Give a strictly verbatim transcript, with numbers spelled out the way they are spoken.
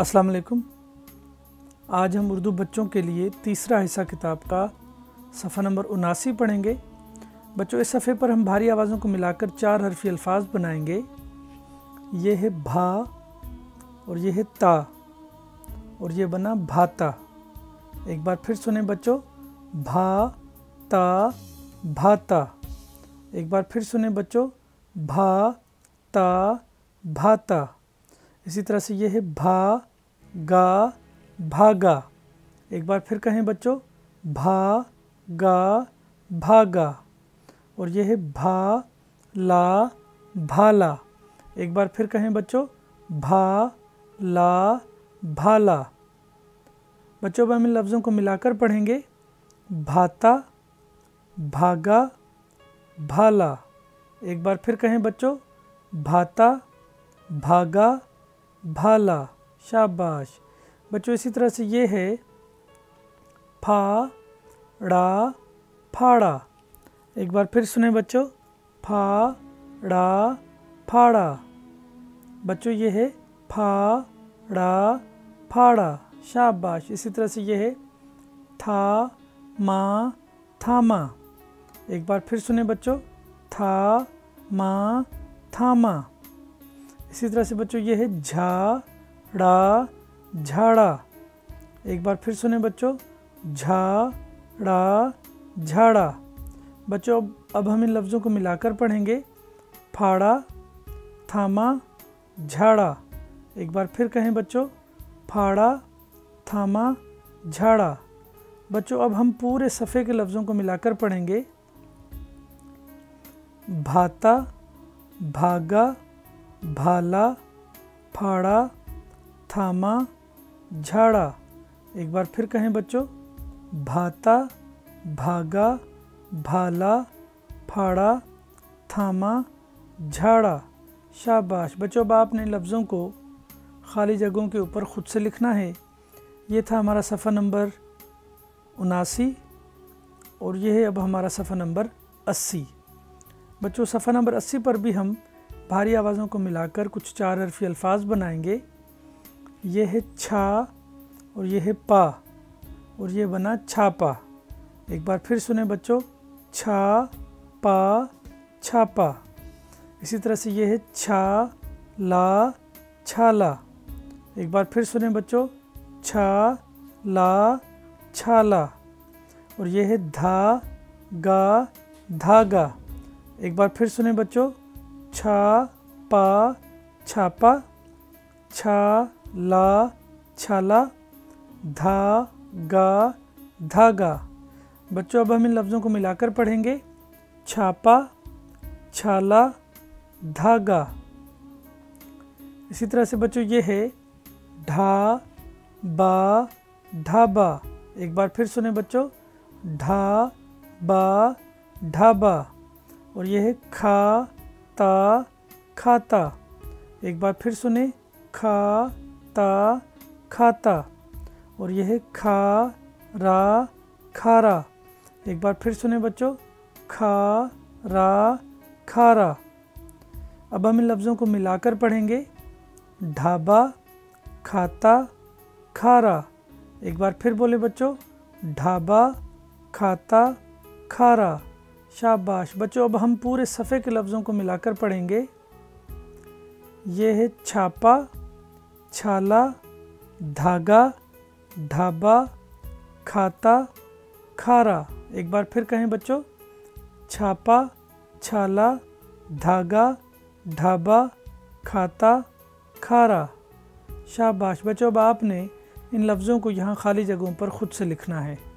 अस्सलाम वालेकुम। आज हम उर्दू बच्चों के लिए तीसरा हिस्सा किताब का सफ़ा नंबर उनासी पढ़ेंगे। बच्चों, इस सफ़े पर हम भारी आवाज़ों को मिलाकर चार हरफी अल्फाज बनाएंगे। ये है भा और ये है ता और ये बना भाता। एक बार फिर सुने बच्चों, भा ता भाता। एक बार फिर सुने बच्चों, भा ता भाता। इसी तरह से ये है भा गा भागा। एक बार फिर कहें बच्चों, भा गा भागा। और यह है भा ला भाला। एक बार फिर कहें बच्चों, भा ला भाला। बच्चों, अब हम इन लफ्ज़ों को मिलाकर पढ़ेंगे, भाता भागा भाला। एक बार फिर कहें बच्चों, भाता भागा भाला। शाबाश। बच्चों, इसी तरह से ये है फा ड़ा फाड़ा। एक बार फिर सुने बच्चों, फा ड़ा फाड़ा। बच्चों, ये है फा ड़ा फाड़ा। शाबाश। इसी तरह से ये है था मा थामा। एक बार फिर सुने बच्चों, था मा थामा। इसी तरह से बच्चों, ये है झा ड़ा झाड़ा। एक बार फिर सुने बच्चों, झा ड़ा झाड़ा। बच्चों, अब अब हम इन लफ्ज़ों को मिलाकर पढ़ेंगे, फाड़ा थामा झाड़ा। एक बार फिर कहें बच्चों, फाड़ा थामा झाड़ा। बच्चों, अब हम पूरे सफ़े के लफ्ज़ों को मिलाकर पढ़ेंगे, भाता भागा भाला फाड़ा थामा झाड़ा। एक बार फिर कहें बच्चों, भाता भागा भाला फाड़ा थामा झाड़ा। शाबाश। बच्चों, अब आपने लफ्ज़ों को खाली जगहों के ऊपर ख़ुद से लिखना है। ये था हमारा सफ़ा नंबर उनासी और यह है अब हमारा सफ़ा नंबर अस्सी। बच्चों, सफ़ा नंबर अस्सी पर भी हम भारी आवाज़ों को मिलाकर कुछ चार हरफी अल्फाज बनाएंगे। ये है छा और ये है पा और ये बना छापा। एक बार फिर सुने बच्चों, छा पा छापा। इसी तरह से ये है छा ला छाला। एक बार फिर सुने बच्चों, छा ला छाला। और ये है धा गा धागा। एक बार फिर सुने बच्चों, छा पा छापा छा ला छाला धा गा धागा। बच्चों, अब हम इन लफ्ज़ों को मिलाकर पढ़ेंगे, छापा छाला धागा। इसी तरह से बच्चों, ये है ढा बा ढाबा। एक बार फिर सुने बच्चों, ढा बा ढाबा। और ये है खा ता खाता। एक बार फिर सुने, खा ता खाता। और यह है खा रा खारा। एक बार फिर सुने बच्चों, खा रा खारा। अब हम इन लफ्ज़ों को मिलाकर पढ़ेंगे, ढाबा खाता खारा। एक बार फिर बोले बच्चों, ढाबा खाता खारा। शाबाश। बच्चों, अब हम पूरे सफ़े के लफ्ज़ों को मिलाकर पढ़ेंगे, ये है छापा छाला धागा ढाबा खाता खारा। एक बार फिर कहें बच्चों, छापा छाला धागा ढाबा खाता खारा। शाबाश। बच्चों, अब आपने इन लफ्ज़ों को यहाँ खाली जगहों पर ख़ुद से लिखना है।